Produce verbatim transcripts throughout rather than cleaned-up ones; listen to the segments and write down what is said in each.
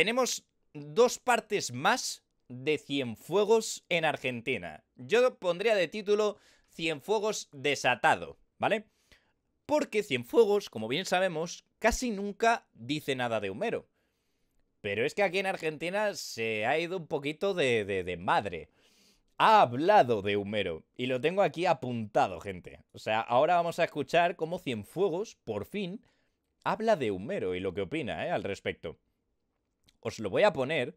tenemos dos partes más de Cienfuegos en Argentina. Yo pondría de título Cienfuegos desatado, ¿vale? Porque Cienfuegos, como bien sabemos, casi nunca dice nada de Homero. Pero es que aquí en Argentina se ha ido un poquito de, de, de madre. Ha hablado de Homero y lo tengo aquí apuntado, gente. O sea, ahora vamos a escuchar cómo Cienfuegos, por fin, habla de Homero y lo que opina, ¿eh?, al respecto. Os lo voy a poner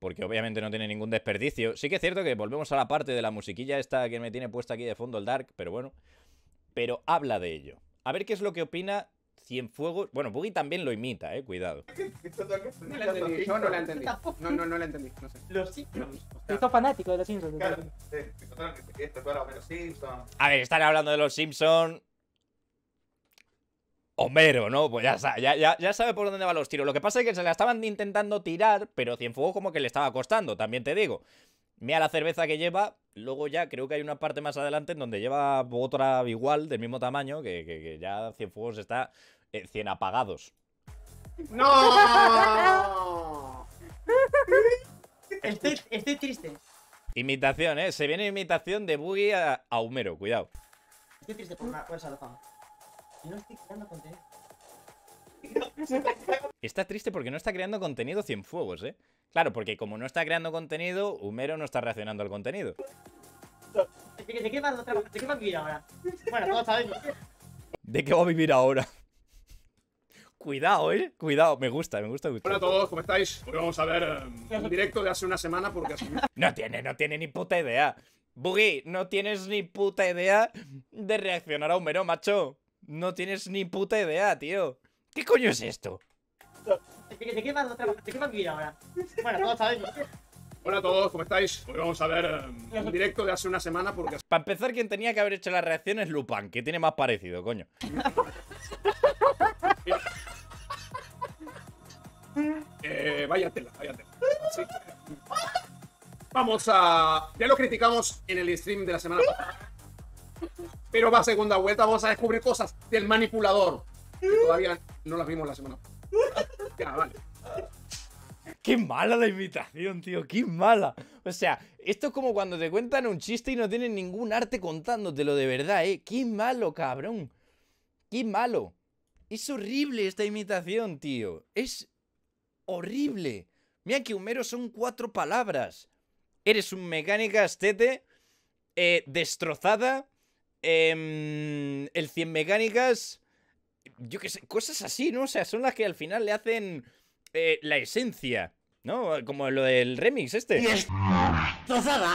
porque obviamente no tiene ningún desperdicio. Sí que es cierto que volvemos a la parte de la musiquilla esta que me tiene puesta aquí de fondo el Dark, pero bueno. Pero habla de ello. A ver qué es lo que opina Cienfuegos. Bueno, Buggy también lo imita, eh, cuidado. No la entendí, yo no la entendí. No, no, no la entendí, no sé. Los Simpsons. Esto fanático de los Simpsons. Claro, esto claro, pero Simpsons. A ver, están hablando de los Simpsons. Homero, ¿no? Pues ya sabe, ya, ya, ya sabe por dónde van los tiros. Lo que pasa es que se la estaban intentando tirar, pero Cienfuegos como que le estaba costando, también te digo. Mira la cerveza que lleva, luego ya creo que hay una parte más adelante en donde lleva otra igual, del mismo tamaño, que, que, que ya Cienfuegos está eh, cien apagados. ¡No! Estoy, estoy triste. Imitación, ¿eh? Se viene imitación de Buggy a, a Homero, cuidado. Estoy triste por, por esa razón. No estoy creando contenido. Está triste porque no está creando contenido Cienfuegos, ¿eh? Claro, porque como no está creando contenido, Homero no está reaccionando al contenido. ¿De qué va a vivir ahora? Bueno, todos sabemos. ¿De qué va a vivir ahora? Cuidado, ¿eh? Cuidado, me gusta, me gusta mucho. Hola a todos, ¿cómo estáis? Hoy vamos a ver eh, un directo de hace una semana porque... No tiene, no tiene ni puta idea. Buggy, no tienes ni puta idea de reaccionar a Homero, macho. No tienes ni puta idea, tío. ¿Qué coño es esto? ¿De qué vas a trabajar? ¿De qué vas a vivir ahora? Bueno, todos sabemos. Hola a todos, ¿cómo estáis? Hoy vamos a ver um, un directo de hace una semana porque... Para empezar, quien tenía que haber hecho la reacción es Lupin, que tiene más parecido, coño. eh, vaya tela, vaya tela. Sí. Vamos a... Ya lo criticamos en el stream de la semana pasada. Pero va a segunda vuelta, vamos a descubrir cosas del manipulador que todavía no las vimos la semana pasada. Ya, vale. Qué mala la imitación, tío, qué mala. O sea, esto es como cuando te cuentan un chiste y no tienen ningún arte contándotelo de verdad, eh. Qué malo, cabrón. Qué malo. Es horrible esta imitación, tío. Es horrible. Mira que Homero son cuatro palabras. Eres un mecánica astete, eh, destrozada. Eh, el cien mecánicas, yo qué sé, cosas así, ¿no? O sea, son las que al final le hacen eh, la esencia, ¿no? Como lo del remix este. ¡Destrozada!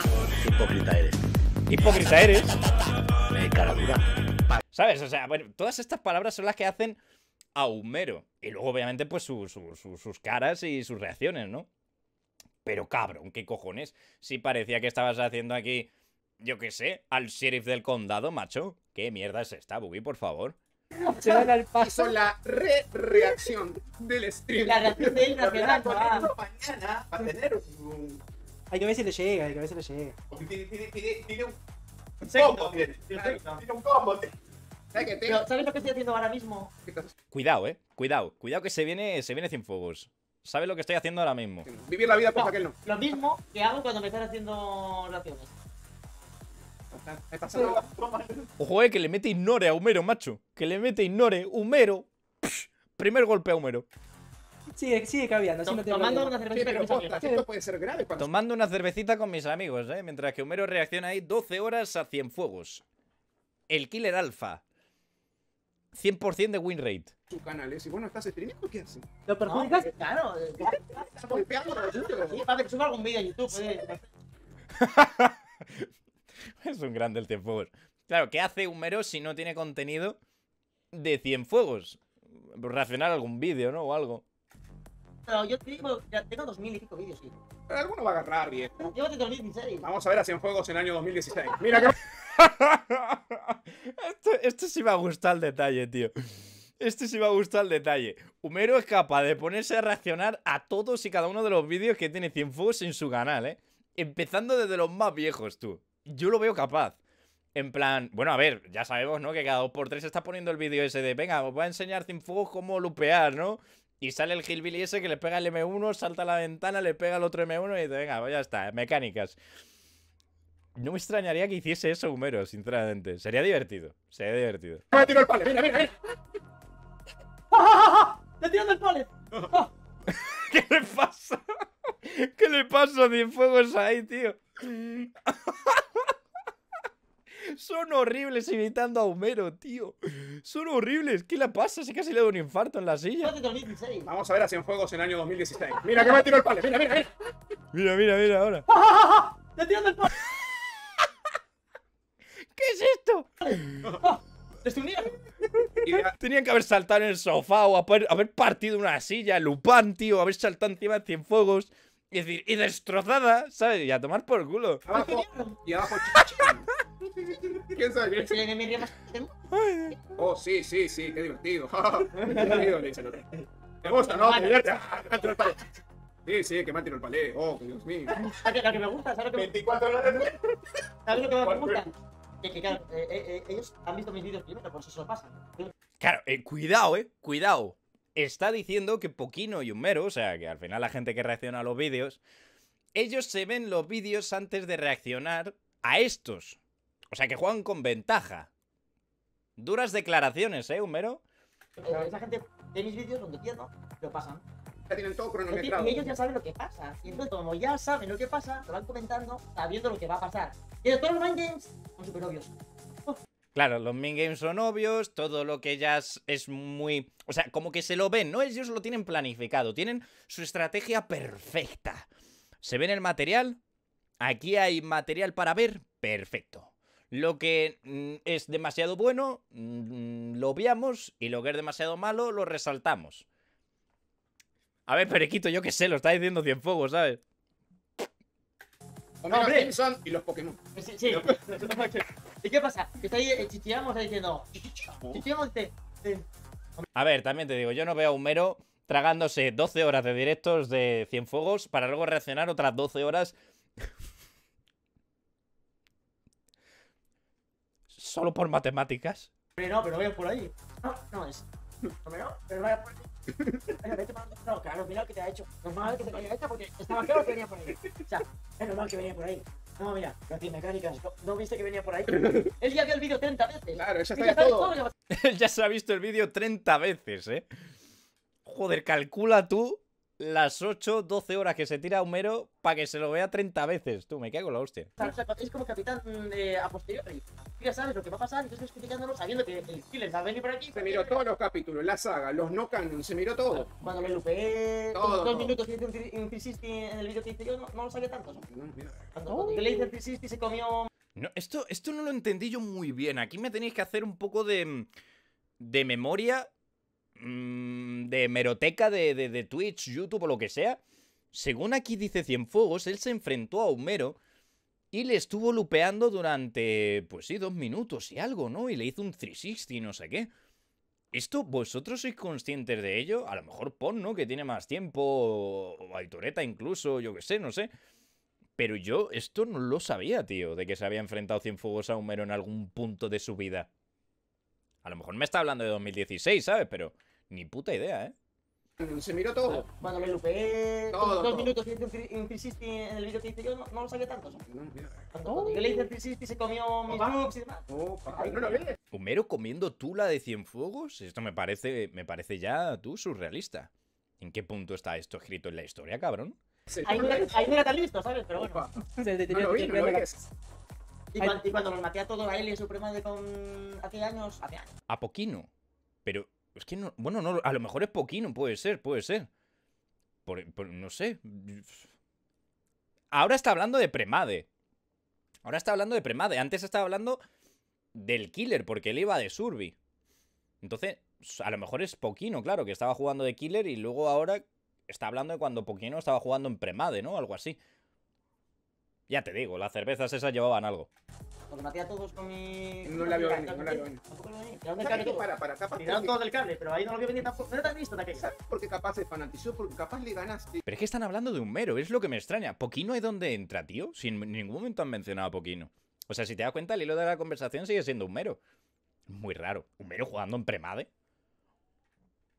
Hipócrita eres. Hipócrita eres. Cara dura. ¿Sabes? O sea, bueno, todas estas palabras son las que hacen a Homero. Y luego, obviamente, pues su, su, su, sus caras y sus reacciones, ¿no? Pero cabrón, ¿qué cojones? Si parecía que estabas haciendo aquí... Yo qué sé, al sheriff del condado, macho. ¿Qué mierda es esta, Buggy, por favor? Se van al paso. La re-reacción del stream. La reacción de él no queda mañana para tener un... Hay que ver si le llega, hay que ver si le llega. Tiene un... combo, tiene. Tiene un combo. ¿Sabes lo que estoy haciendo ahora mismo? Cuidado, eh. Cuidado. Cuidado que se viene se viene Cienfuegos. ¿Sabes lo que estoy haciendo ahora mismo? Vivir la vida por aquel no. Lo mismo que hago cuando me están haciendo raciones. Ojo, eh, que le mete ignore a Homero, macho. Que le mete ignore, Homero. Psh, primer golpe a Homero. Sigue, sigue caviando. Tom, tomando una cervecita sí, con mis amigos. Esto puede ser grave. Tomando una cervecita con mis amigos, eh. Mientras que Homero reacciona ahí doce horas a Cienfuegos. El Killer Alpha. cien por cien de win rate. Su canal, ¿eh? Si vos no estás streamando, ¿qué haces? ¿Lo perjudicas? No, claro. Estás golpeando a YouTube. Sí, para que suba algún vídeo a YouTube. Sí. Eh. Es un grande el Cienfuegos. Claro, ¿qué hace Homero si no tiene contenido de Cienfuegos? Reaccionar algún vídeo, ¿no? O algo. Pero yo tengo, tengo dos mil y pico vídeos, sí. Pero alguno va a agarrar bien. Llévate dos mil dieciséis. Vamos a ver a Cienfuegos en el año dos mil dieciséis. Mira que... esto, esto sí me ha gustado el detalle, tío. Esto sí me ha gustado el detalle. Homero es capaz de ponerse a reaccionar a todos y cada uno de los vídeos que tiene Cienfuegos en su canal, ¿eh? Empezando desde los más viejos, tú. Yo lo veo capaz. En plan, bueno, a ver, ya sabemos, ¿no? Que cada dos por tres está poniendo el vídeo ese de venga, os voy a enseñar Cienfuegos cómo lupear, ¿no? Y sale el Hillbilly ese que le pega el eme uno, salta a la ventana, le pega el otro eme uno y dice, venga, pues ya está, mecánicas. No me extrañaría que hiciese eso Homero, sinceramente. Sería divertido, sería divertido. ¡Me tiro el palo! ¡Mira, mira, mira! ¡Te tiran del palo! ¿Qué le pasa? ¿Qué le pasa a Cienfuegos ahí, tío? Son horribles imitando a Homero, tío. Son horribles. ¿Qué le pasa? Si casi le da un infarto en la silla. Vamos a ver a Cienfuegos en el año dos mil dieciséis. Mira que me tiro el palo. Mira, mira, mira. Mira, mira, mira ahora. ¡Te tiran del palo! ¿Qué es esto? Tenían que haber saltado en el sofá o haber, haber partido una silla, Lupin, tío, haber saltado encima de Cienfuegos. Y decir, y destrozada, ¿sabes? Y a tomar por culo. Abajo, y abajo, ¿quién sabe? Oh, sí, sí, sí, qué divertido. Me gusta, ¿no? Sí, sí, que me ha tirado el palé. Oh, que Dios mío. ¿Sabes lo que me gusta? ¿Sabes lo que me gusta? ¿Sabes lo que me gusta? Que claro, eh, eh, ellos han visto mis vídeos primero, por eso se lo pasan. Claro, eh, cuidado, eh, cuidado. Está diciendo que Poquino y Homero, o sea, que al final la gente que reacciona a los vídeos, ellos se ven los vídeos antes de reaccionar a estos. O sea, que juegan con ventaja. Duras declaraciones, eh, Homero. Eh, esa gente de mis vídeos, donde pierdo, lo pasan. Ya tienen todo cronometrado. Y ellos ya saben lo que pasa. Y entonces, como ya saben lo que pasa, lo van comentando, sabiendo lo que va a pasar. Y todos los mindgames son súper obvios. Oh. Claro, los mindgames son obvios, todo lo que ya es, es muy... O sea, como que se lo ven, ¿no? Ellos lo tienen planificado, tienen su estrategia perfecta. ¿Se ven el material? Aquí hay material para ver, perfecto. Lo que mm, es demasiado bueno, mm, lo obviamos, y lo que es demasiado malo, lo resaltamos. A ver, Perequito, yo qué sé, lo está diciendo Cienfuegos, ¿sabes? Homero, ¡hombre! Simpson y los Pokémon. Sí, sí. ¿Y qué pasa? Que está ahí el chichiamo, está diciendo... Chichiamo, te... te... A ver, también te digo, yo no veo a Homero tragándose doce horas de directos de Cienfuegos para luego reaccionar otras doce horas... Solo por matemáticas. Pero no, pero vayan por ahí. No, no es. Homero, pero vaya por ahí. No, claro, mira lo que te ha hecho. Normal que te haya hecho porque estaba claro que venía por ahí. O sea, es normal que venía por ahí. No, mira, las mecánicas, no, ¿no viste que venía por ahí? Él ya vio el vídeo treinta veces. Claro, eso está todo. todo. Él ya se ha visto el vídeo treinta veces, ¿eh? Joder, calcula tú las ocho, doce horas que se tira Homero para que se lo vea treinta veces. Tú, me cago en la hostia. O sea, es como capitán eh, a posteriori. Ya sabes lo que va a pasar, entonces explicándolo sabiendo que el killer va a venir por aquí. Se miró todos los capítulos, la saga, los no canon, se miró todo. Cuando me lupeé, dos todo. minutos que insiste en el vídeo que hice yo, no, no lo saqué tanto. ¿No? Cuando, cuando le hice insiste y se comió... No, esto, esto no lo entendí yo muy bien. Aquí me tenéis que hacer un poco de... de memoria... de hemeroteca de, de, de Twitch, YouTube o lo que sea. Según aquí dice Cienfuegos, él se enfrentó a Homero y le estuvo lupeando durante, pues sí, dos minutos y algo, ¿no? Y le hizo un trescientos sesenta y no sé qué. ¿Esto vosotros sois conscientes de ello? A lo mejor Pon, ¿no? Que tiene más tiempo, o Aitoreta incluso, yo que sé, no sé. Pero yo esto no lo sabía, tío, de que se había enfrentado Cienfuegos a Homero en algún punto de su vida. A lo mejor me está hablando de dos mil dieciséis, ¿sabes? Pero ni puta idea, ¿eh? Se miró todo. Cuando me lupeé, todo, dos todo. minutos que insiste en el vídeo que hice yo, no, no lo saqué tanto. ¿No? Cuando yo le hice insiste y se comió mis looks y demás. Ay, no lo ves. Homero comiendo tula de Cienfuegos. Esto me parece, me parece ya tú surrealista. ¿En qué punto está esto escrito en la historia, cabrón? Ahí no era tan listo, ¿sabes? Pero bueno. No lo vi, no lo ves. Y cuando, y cuando los maté a todos a él y Suprema de con... hace años, hace años. A Poquino. Pero es que no... Bueno, no, a lo mejor es Poquino, puede ser, puede ser. Por, por, no sé. Ahora está hablando de Premade. Ahora está hablando de Premade. Antes estaba hablando del Killer, porque él iba de Surby. Entonces, a lo mejor es Poquino, claro, que estaba jugando de Killer y luego ahora está hablando de cuando Poquino estaba jugando en Premade, ¿no? Algo así. Ya te digo, las cervezas esas llevaban algo. Los maté a todos con mi... No la veo venir, no la veo venir. Para, para, capaz... Tiraron todos del cable, pero ahí no lo que venía tampoco. No era tan listo de aquella. Porque capaz se fanatizó, porque capaz le ganaste. Pero es que están hablando de Homero, es lo que me extraña. Poquino es donde entra, tío. Si en ningún momento han mencionado a Poquino. O sea, si te das cuenta, el hilo de la conversación sigue siendo Homero. Muy raro. Homero jugando en Premade.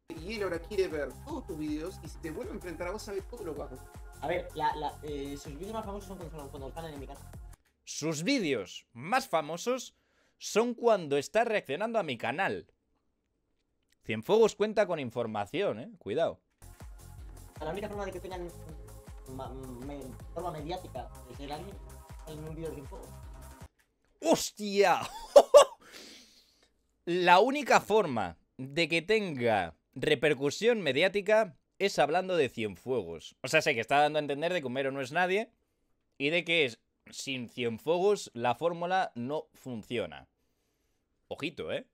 y él ahora quiere ver todos tus videos y si te vuelve a enfrentar a vos, sabes todo lo que hago. A ver, la, la, eh, sus vídeos más famosos son cuando, cuando están en mi canal. Sus vídeos más famosos son cuando está reaccionando a mi canal. Cienfuegos cuenta con información, eh. Cuidado. La única forma de que tengan ma, me, forma mediática es el anime en un vídeo de Cienfuegos. ¡Hostia! La única forma de que tenga repercusión mediática es hablando de Cienfuegos. O sea, sé que está dando a entender de que Homero no es nadie y de que es, sin Cienfuegos la fórmula no funciona. Ojito, ¿eh?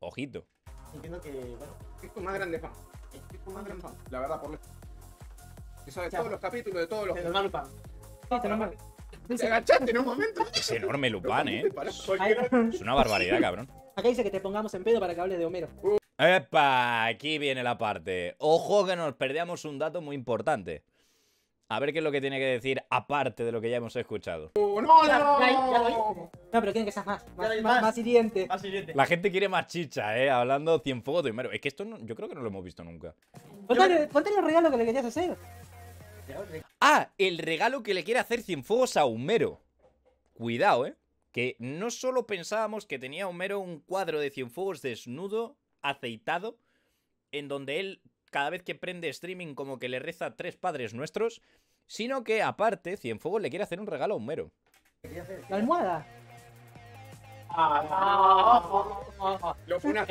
Ojito. Entiendo que, bueno, es tu más grande fan. Es tu más grande fan, la verdad, por la... Que sabe todos los capítulos de todos los... Es enorme, Lupin. Es enorme. Te agachaste en un momento. Es enorme, Lupin, ¿eh? Es una barbaridad, cabrón. Acá dice que te pongamos en pedo para que hables de Homero. ¡Epa! Aquí viene la parte. Ojo que nos perdíamos un dato muy importante. A ver qué es lo que tiene que decir, aparte de lo que ya hemos escuchado. ¡Oh, no, ya, no! Ya, ya no, pero tiene que ser más, más, más, más hiriente. Más hiriente. La gente quiere más chicha, eh, hablando Cienfuegos de Homero. Es que esto no, yo creo que no lo hemos visto nunca. Ponte, ponte el regalo que le querías hacer. Ah, el regalo que le quiere hacer Cienfuegos a Homero. Cuidado, eh. Que no solo pensábamos que tenía Homero un cuadro de Cienfuegos desnudo, aceitado, en donde él, cada vez que prende streaming, como que le reza a tres padres nuestros, sino que, aparte, Cienfuegos le quiere hacer un regalo a Homero. ¿La almohada?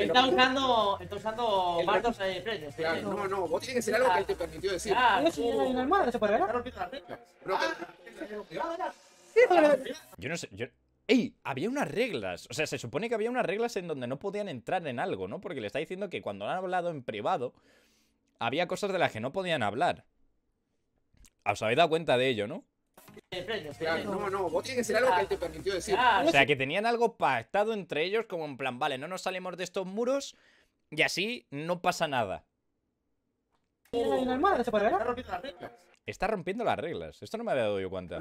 Está usando... Está usando... Bartos de Frenes. No, no, vos tienes que ser algo que él te permitió decir. Ah, si hay una almohada, ¿no se puede regalar? Yo no sé... Yo... ¡Ey! Había unas reglas. O sea, se supone que había unas reglas en donde no podían entrar en algo, ¿no? Porque le está diciendo que cuando han hablado en privado, había cosas de las que no podían hablar. Os habéis dado cuenta de ello, ¿no? Claro, no, no, vos tienes que ser algo que él te permitió decir. O sea, que tenían algo pactado entre ellos como en plan, vale, no nos salimos de estos muros y así no pasa nada. Está rompiendo las reglas. Esto no me había dado yo cuenta.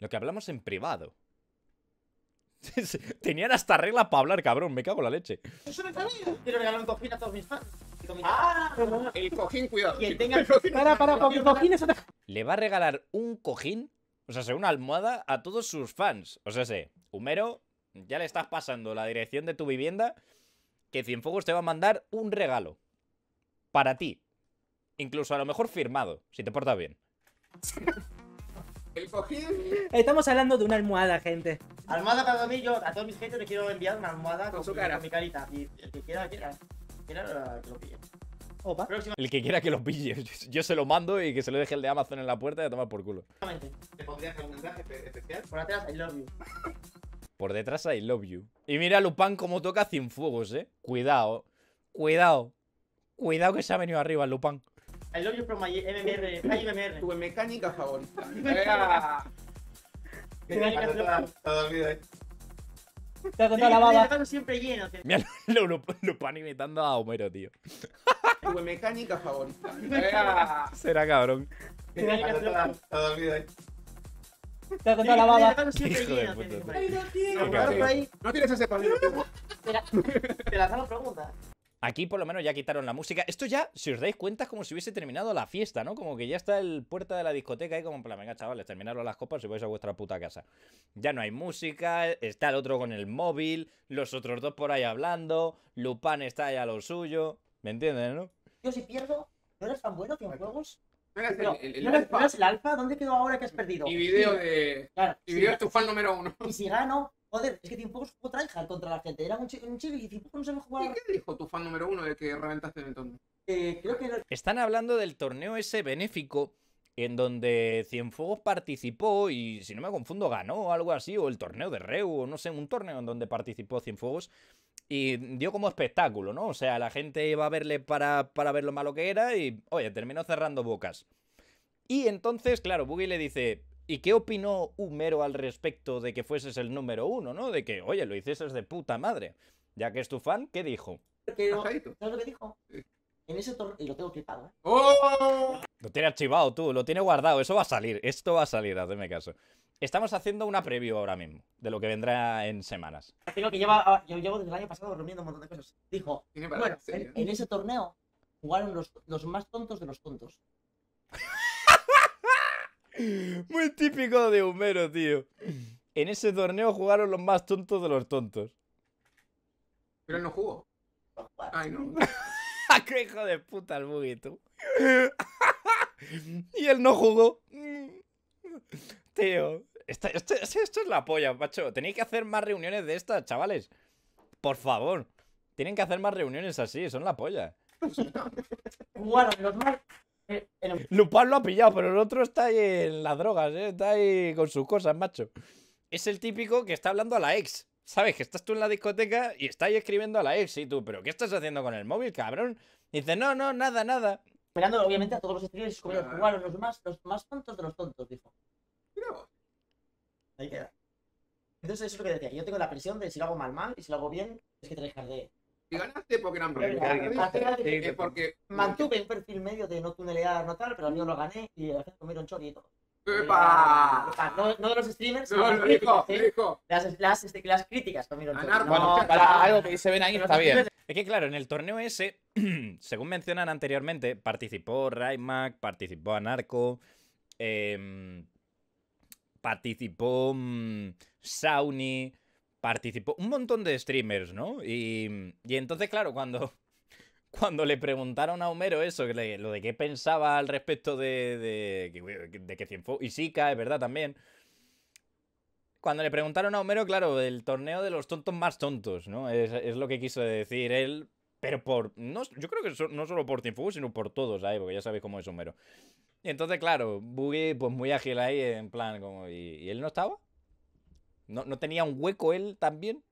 Lo que hablamos en privado. Tenían hasta regla para hablar, cabrón. Me cago en la leche. Quiero regalar un cojín a todos mis fans. Ah, el cojín, cuidado. Para, para, cojín es otra. Le va a regalar un cojín, o sea, una almohada a todos sus fans. O sea, sé, Homero, ya le estás pasando la dirección de tu vivienda, que Cienfuegos te va a mandar un regalo para ti. Incluso a lo mejor firmado, si te portas bien. El cojín. Estamos hablando de una almohada, gente. Almohada para dormir. Yo a todos mis gente les quiero enviar una almohada con, con su cara, con mi carita. Y el que quiera, quiera, quiera que lo pille. Opa. El que quiera que lo pille. Yo se lo mando y que se lo deje el de Amazon en la puerta y a tomar por culo. ¿Te pondrías algún mensaje especial? Por detrás, I love you. Por detrás, I love you. Y mira Lupin como toca Cienfuegos, eh. Cuidado. Cuidado. Cuidado que se ha venido arriba el Lupin. I love you from my M M R, M M R. Tu mecánica favorita. Mecánica favorita. Está dormido, eh. Te ha contado la baba. Siempre lleno. Mira, Lupin imitando a Homero, tío. Tu mecánica favorita. Será cabrón. Mecánica favorita. Está dormido, eh. Te ha contado la baba. Siempre lleno. No tienes ese pasillo. Te las hago preguntas. Aquí por lo menos ya quitaron la música. Esto ya, si os dais cuenta, es como si hubiese terminado la fiesta, ¿no? Como que ya está el puerta de la discoteca ahí como en plan, venga, chavales, terminaros las copas y vais a vuestra puta casa. Ya no hay música, está el otro con el móvil, los otros dos por ahí hablando, Lupin está ahí a lo suyo. ¿Me entienden, no? Yo si pierdo, ¿no eres tan bueno, Cienfuegos? No eres el, el, el, ¿no alfa? ¿No el alfa? ¿Dónde quedó ahora que has perdido? Mi video sí, de... Claro, mi video si es tu fan número uno. Y si gano... Joder, es que Cienfuegos jugó tryhard contra la gente. Era un chico, un chico y Cienfuegos no sabe jugar. ¿Y qué dijo tu fan número uno de que reventaste en el torneo? Eh, creo que... Están hablando del torneo ese benéfico en donde Cienfuegos participó y, si no me confundo, ganó o algo así, o el torneo de Reu, o no sé, un torneo en donde participó Cienfuegos y dio como espectáculo, ¿no? O sea, la gente iba a verle para, para ver lo malo que era y, oye, terminó cerrando bocas. Y entonces, claro, Buggy le dice... ¿Y qué opinó Homero al respecto de que fueses el número uno, no? De que, oye, lo hicieses de puta madre. Ya que es tu fan, ¿qué dijo? Pero, ¿sabes lo que dijo? En ese torneo... Y lo tengo flipado, ¿eh? ¡Oh! Lo tiene archivado tú, lo tiene guardado. Eso va a salir, esto va a salir, hazme caso. Estamos haciendo una preview ahora mismo de lo que vendrá en semanas. Creo que lleva, yo llevo desde el año pasado reuniendo un montón de cosas. Dijo, bueno, en, en ese torneo jugaron los, los más tontos de los tontos. Muy típico de Homero, tío. En ese torneo jugaron los más tontos de los tontos. Pero él no jugó. Ay, no. ¡Qué hijo de puta el Buggy, tú! Y él no jugó. Tío, esto, esto, esto es la polla, macho. Tenéis que hacer más reuniones de estas, chavales. Por favor. Tienen que hacer más reuniones así, son la polla. Bueno, los más... El... Lupin lo ha pillado, pero el otro está ahí en las drogas, ¿eh? Está ahí con sus cosas, macho. Es el típico que está hablando a la ex. ¿Sabes? Que estás tú en la discoteca y está ahí escribiendo a la ex. Y tú, ¿pero qué estás haciendo con el móvil, cabrón? Y dice, no, no, nada, nada. Mirando, obviamente, a todos los streamers como ah. jugaron los más, los más tontos de los tontos, dijo. Mira. Ahí queda. Entonces, eso es lo que decía. Yo tengo la presión de si lo hago mal, mal, y si lo hago bien, es que te dejas de... Si ganaste porque eran problemas. Porque mantuve un perfil medio de no tunelear, no tal, pero al mío lo gané y la gente comieron chori y todo. ¡Epa! No, no de los streamers, no, no, rico, rico. Las, las, este, las críticas comieron chori. Anarco, no, no, para algo que se ven ahí está bien. Es que claro, en el torneo ese, según mencionan anteriormente, participó Raimac, participó Anarco, eh, participó mmm, Sauni... Participó un montón de streamers, ¿no? Y, y entonces, claro, cuando, cuando le preguntaron a Homero eso, que le, lo de qué pensaba al respecto de, de, de que Cienfuegos... Y Sica, es verdad, también. Cuando le preguntaron a Homero, claro, el torneo de los tontos más tontos, ¿no? Es, es lo que quiso decir él, pero por... No, yo creo que so, no solo por Cienfuegos, sino por todos ahí, porque ya sabéis cómo es Homero. Y entonces, claro, Buggy, pues muy ágil ahí, en plan, como... ¿Y, y él no estaba? ¿No, ¿No tenía un hueco él también?